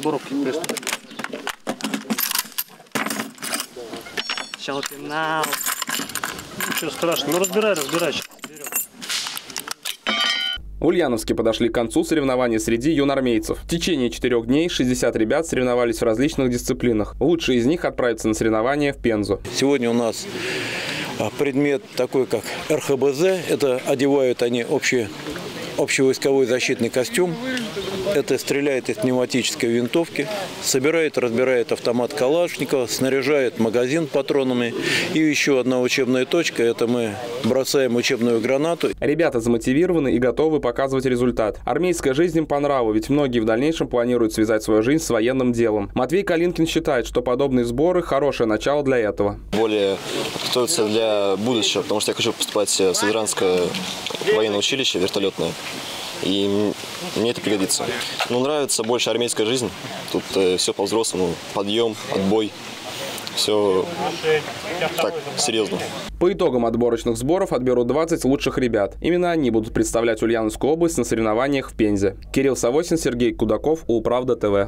приборов и приступов. Сначала пенал. Ничего страшного, ну разбирай. В Ульяновске подошли к концу соревнования среди юнармейцев. В течение 4 дней 60 ребят соревновались в различных дисциплинах. Лучшие из них отправятся на соревнования в Пензу. Сегодня у нас предмет такой, как РХБЗ. Это одевают они общевойсковой защитный костюм. Это стреляет из пневматической винтовки, собирает, разбирает автомат Калашникова, снаряжает магазин патронами. И еще одна учебная точка – это мы бросаем учебную гранату. Ребята замотивированы и готовы показывать результат. Армейская жизнь им по нраву, ведь многие в дальнейшем планируют связать свою жизнь с военным делом. Матвей Калинкин считает, что подобные сборы – хорошее начало для этого. Более готовиться для будущего, потому что я хочу поступать в Сызранское военное училище вертолетное. И мне это пригодится. Ну, нравится больше армейская жизнь. Тут все по-взрослому. Подъем, отбой. Все так, серьезно. По итогам отборочных сборов отберут 20 лучших ребят. Именно они будут представлять Ульяновскую область на соревнованиях в Пензе. Кирилл Савосин, Сергей Кудаков, УлПравда ТВ.